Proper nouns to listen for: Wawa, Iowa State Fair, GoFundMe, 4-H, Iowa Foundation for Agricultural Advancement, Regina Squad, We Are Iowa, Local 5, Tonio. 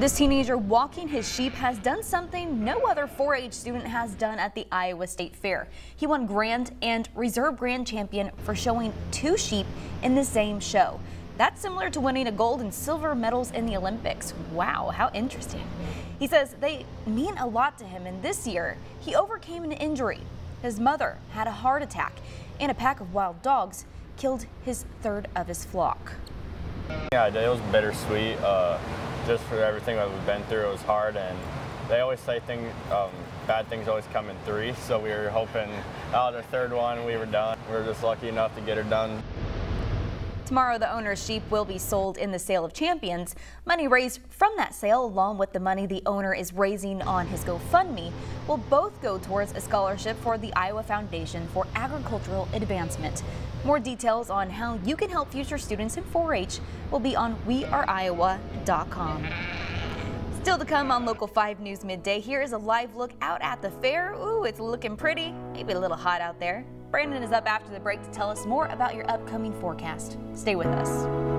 This teenager walking his sheep has done something no other 4-H student has done at the Iowa State Fair. He won Grand and Reserve Grand Champion for showing two sheep in the same show. That's similar to winning a gold and silver medals in the Olympics. Wow, how interesting. He says they mean a lot to him, and this year he overcame an injury. His mother had a heart attack, and a pack of wild dogs killed his third of his flock. Yeah, it was bittersweet. Just for everything that we've been through, it was hard, and they always say bad things always come in three, so we were hoping out the third one we were done. We were just lucky enough to get her done. Tomorrow, the owner's sheep will be sold in the sale of champions. Money raised from that sale, along with the money the owner is raising on his GoFundMe, will both go towards a scholarship for the Iowa Foundation for Agricultural Advancement. More details on how you can help future students in 4-H will be on weareiowa.com. Still to come on Local 5 News Midday, here is a live look out at the fair. Ooh, it's looking pretty, maybe a little hot out there. Brandon is up after the break to tell us more about your upcoming forecast. Stay with us.